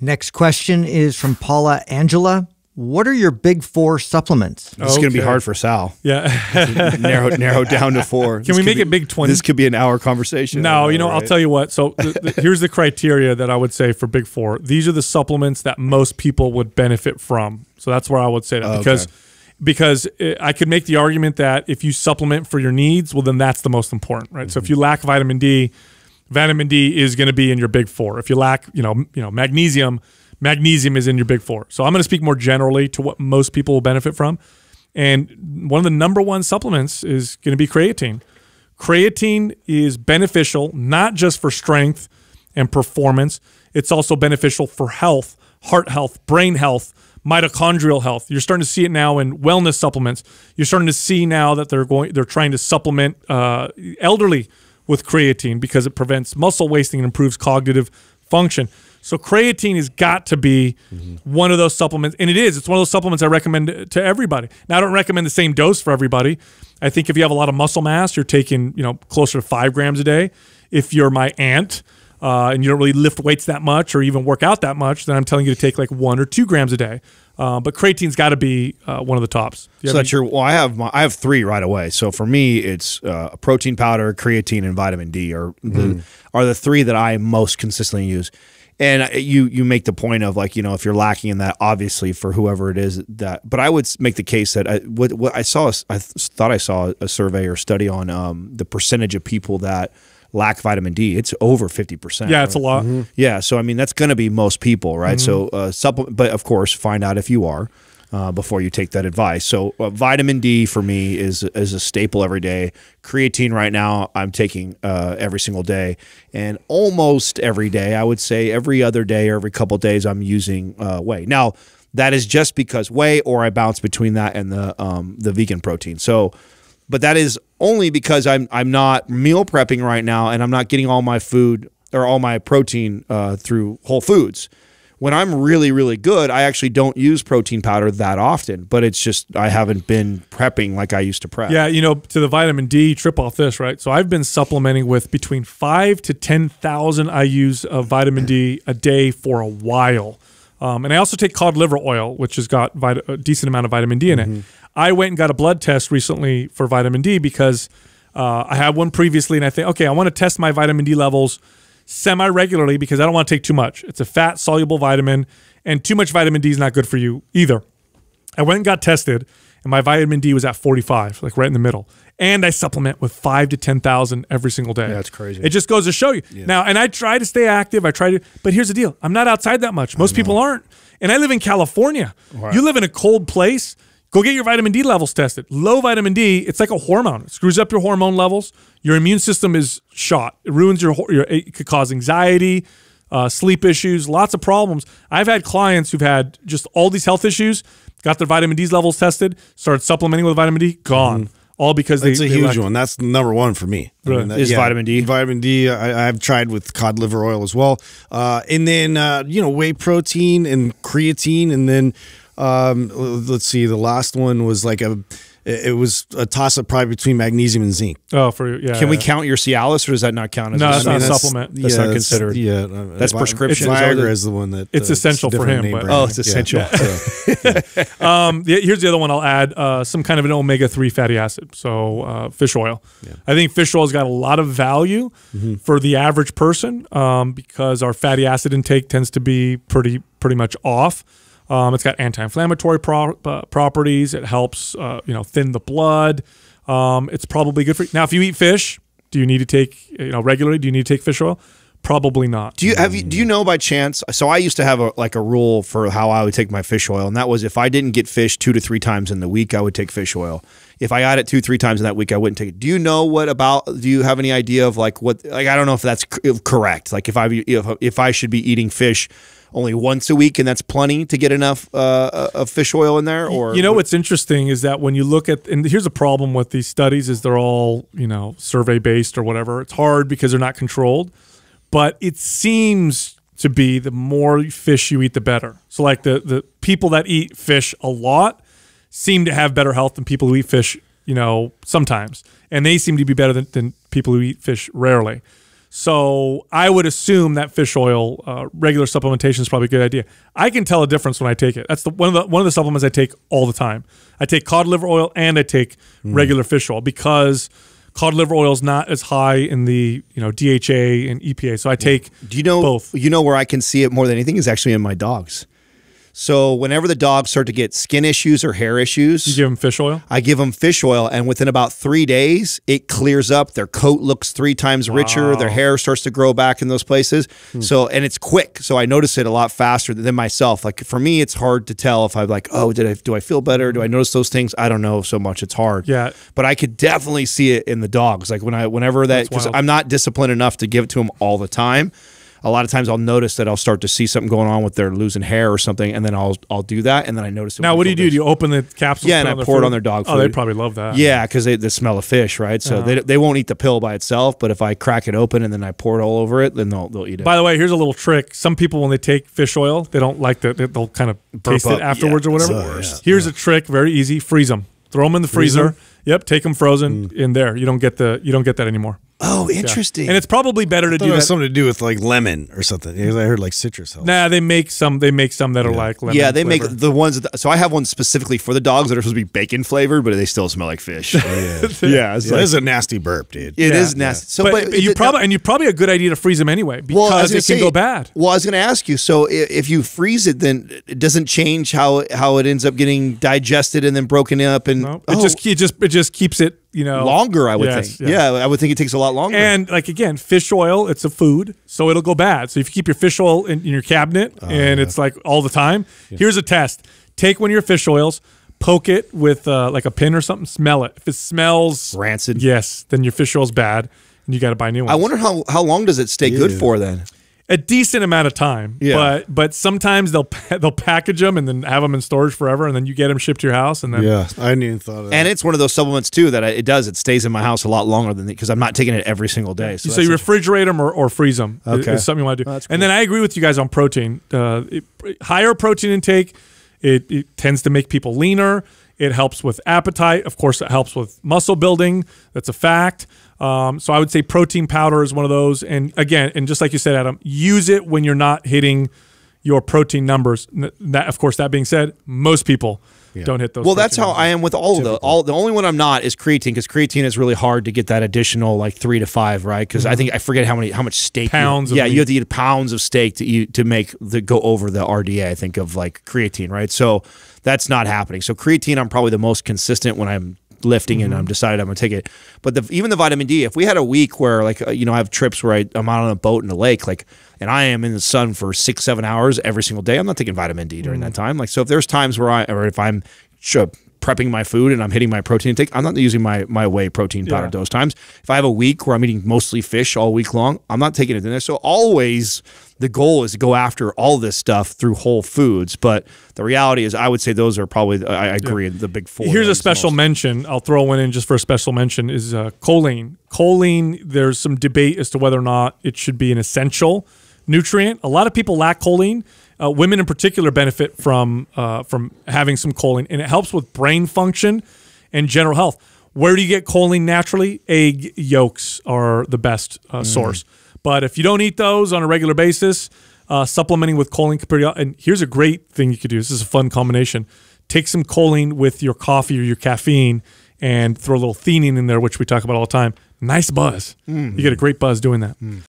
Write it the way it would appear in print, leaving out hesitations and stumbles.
Next question is from Paula Angela. What are your big four supplements? This is going to be hard for Sal. Yeah. narrow down to four. Can we make it big 20? This could be an hour conversation. No, you know, right? I'll tell you what. So here's the criteria that I would say for big four. These are the supplements that most people would benefit from. So that's where I would say that because I could make the argument that if you supplement for your needs, well, then that's the most important, right? Mm-hmm. So if you lack vitamin D is going to be in your big four. If you lack, magnesium, magnesium is in your big four. So I'm going to speak more generally to what most people will benefit from. And one of the #1 supplements is going to be creatine. Creatine is beneficial not just for strength and performance. It's also beneficial for health, heart health, brain health, mitochondrial health. You're starting to see it now in wellness supplements. You're starting to see now that they're trying to supplement elderly with creatine because it prevents muscle wasting and improves cognitive function. So creatine has got to be one of those supplements, and it is. It's one of those supplements I recommend to everybody. Now, I don't recommend the same dose for everybody. I think if you have a lot of muscle mass, you're taking closer to 5 grams a day. If you're my aunt and you don't really lift weights that much or even work out that much, then I'm telling you to take like 1 or 2 grams a day. But creatine's got to be one of the tops. So that's your. Well, I have three right away. So for me, it's protein powder, creatine, and vitamin D are the three that I most consistently use. And you make the point of if you're lacking in that, obviously for whoever it is that. But I would make the case that I thought I saw a survey or study on the percentage of people that lack vitamin D. It's over 50%. Yeah, it's a lot. Yeah, so I mean that's going to be most people, right? So supplement, but of course find out if you are before you take that advice. So vitamin D for me is a staple every day. Creatine right now I'm taking every single day, and almost every day, I would say every other day or every couple of days I'm using whey. Now that is just because whey, or I bounce between that and the vegan protein. So, but that is only because I'm not meal prepping right now, and I'm not getting all my food or all my protein through Whole Foods. When I'm really, really good, I actually don't use protein powder that often, but it's just I haven't been prepping like I used to prep. Yeah, to the vitamin D trip off this, right? So I've been supplementing with between 5,000 to 10,000 IUs of vitamin D a day for a while. And I also take cod liver oil, which has got a decent amount of vitamin D in it. I went and got a blood test recently for vitamin D because I had one previously, and I think, okay, I want to test my vitamin D levels semi-regularly because I don't want to take too much. It's a fat-soluble vitamin, and too much vitamin D is not good for you either. I went and got tested, and my vitamin D was at 45, like right in the middle. And I supplement with 5,000 to 10,000 every single day. Yeah, that's crazy. It just goes to show you. Yeah. Now, and I try to stay active. I try to, but here's the deal. I'm not outside that much. Most people aren't. And I live in California. Wow. You live in a cold place. Go get your vitamin D levels tested. Low vitamin D, it's like a hormone. It screws up your hormone levels. Your immune system is shot. It ruins your it could cause anxiety, sleep issues, lots of problems. I've had clients who've had just all these health issues, got their vitamin D levels tested, started supplementing with vitamin D, gone. All because it's a huge one. That's #1 for me. Really? I mean, vitamin D. Vitamin D. I've tried with cod liver oil as well. And then, whey protein and creatine. And then, let's see, the last one was it was a toss-up probably between magnesium and zinc. Oh, for yeah. Can we count your Cialis, or does that not count as a supplement? That's not considered. Yeah, that's prescription. Viagra is the one that it's essential for him. But, it's essential. Yeah. Yeah. Here's the other one I'll add: some kind of an omega-3 fatty acid. So fish oil. Yeah. I think fish oil's got a lot of value for the average person because our fatty acid intake tends to be pretty much off. It's got anti-inflammatory properties. It helps, thin the blood. It's probably good for you. Now, if you eat fish, do you need to take, regularly? Do you need to take fish oil? Probably not. Do you know by chance? So I used to have a rule for how I would take my fish oil, and that was if I didn't get fish 2 to 3 times in the week, I would take fish oil. If I got it 2, 3 times in that week, I wouldn't take it. Do you have any idea of I don't know if that's correct. Like if I should be eating fish only once a week, and that's plenty to get enough of fish oil in there? Or what's interesting is that when you look at, and here's a problem with these studies, is they're all survey based or whatever. It's hard because they're not controlled, but it seems to be the more fish you eat, the better. So the people that eat fish a lot seem to have better health than people who eat fish sometimes, and they seem to be better than people who eat fish rarely. So I would assume that fish oil regular supplementation is probably a good idea. I can tell a difference when I take it. That's the one of the supplements I take all the time. I take cod liver oil and I take regular fish oil because cod liver oil is not as high in the DHA and EPA. So I take both. You know where I can see it more than anything is actually in my dogs. So whenever the dogs start to get skin issues or hair issues, you give them fish oil? I give them fish oil, and within about 3 days, it clears up. Their coat looks 3 times richer. Wow. Their hair starts to grow back in those places. So, and it's quick. So I notice it a lot faster than myself. Like for me, it's hard to tell if I'm like, oh, do I feel better? Do I notice those things? I don't know so much. It's hard. Yeah. But I could definitely see it in the dogs. Like whenever that, because I'm not disciplined enough to give it to them all the time. A lot of times I'll notice that I'll start to see something going on with their losing hair or something, and then I'll do that, and then I notice it. Now, what do you do? Do you open the capsule? Yeah, and I pour it on their dog food. Oh, they probably love that. Yeah, because they smell of fish, right? So they won't eat the pill by itself, but if I crack it open and then I pour it all over it, then they'll eat it. By the way, here's a little trick. Some people, when they take fish oil, they don't like that. They'll kind of taste it afterwards or whatever. Here's a trick, very easy. Freeze them. Throw them in the freezer. Yep, take them frozen in there. You don't get that anymore. Oh, interesting. Yeah. And it's probably better to do that. It has something to do with like lemon or something. I heard like citrus helps. Nah, they make some that are like lemon. Yeah, they make the ones that, so I have one specifically for the dogs that are supposed to be bacon flavored, but they still smell like fish. Oh, yeah. It's like, it is a nasty burp, dude. It is nasty. So but you probably a good idea to freeze them anyway because it can go bad. Well, I was going to ask you, so if you freeze it, then it doesn't change how it ends up getting digested and then broken up and it just keeps it longer, I would think. Yeah, I would think it takes a lot longer. And like again, fish oil, it's a food, so it'll go bad. So if you keep your fish oil in your cabinet it's like all the time, here's a test. Take one of your fish oils, poke it with like a pin or something, smell it. If it smells rancid, then your fish oil's bad and you got to buy new ones. I wonder how long does it stay good for then? A decent amount of time, but sometimes they'll package them and then have them in storage forever, and then you get them shipped to your house, and then I hadn't even thought of that. And it's one of those supplements too that it stays in my house a lot longer than because I'm not taking it every single day. So you refrigerate them or freeze them. Okay, it's something you want to do. Oh, that's cool. And then I agree with you guys on protein. Higher protein intake, it tends to make people leaner. It helps with appetite. Of course, it helps with muscle building. That's a fact. So I would say protein powder is one of those. And again, and just like you said, Adam, use it when you're not hitting your protein numbers. That, of course, that being said, most people don't hit those. Well, that's how I am with all of those. The only one I'm not is creatine, because creatine is really hard to get that additional like 3 to 5, right? Because I think I forget how much steak pounds. You have to eat pounds of steak to make go over the RDA. I think of like creatine, right? So that's not happening. So creatine, I'm probably the most consistent when I'm lifting and I'm decided I'm going to take it. But even the vitamin D, if we had a week where like, I have trips where I'm out on a boat in a lake, like, and I am in the sun for 6-7 hours every single day, I'm not taking vitamin D during that time. Like, so if there's times where if I'm prepping my food and I'm hitting my protein intake, I'm not using my whey protein powder those times. If I have a week where I'm eating mostly fish all week long, I'm not taking it in there. So always the goal is to go after all this stuff through whole foods. But the reality is I would say those are probably, I agree, the big four. Here's a special mention. I'll throw one in just for a special mention is choline. Choline, there's some debate as to whether or not it should be an essential nutrient. A lot of people lack choline. Women in particular benefit from having some choline, and it helps with brain function and general health. Where do you get choline naturally? Egg yolks are the best source. But if you don't eat those on a regular basis, supplementing with choline, and here's a great thing you could do. This is a fun combination. Take some choline with your coffee or your caffeine and throw a little theanine in there, which we talk about all the time. Nice buzz. You get a great buzz doing that.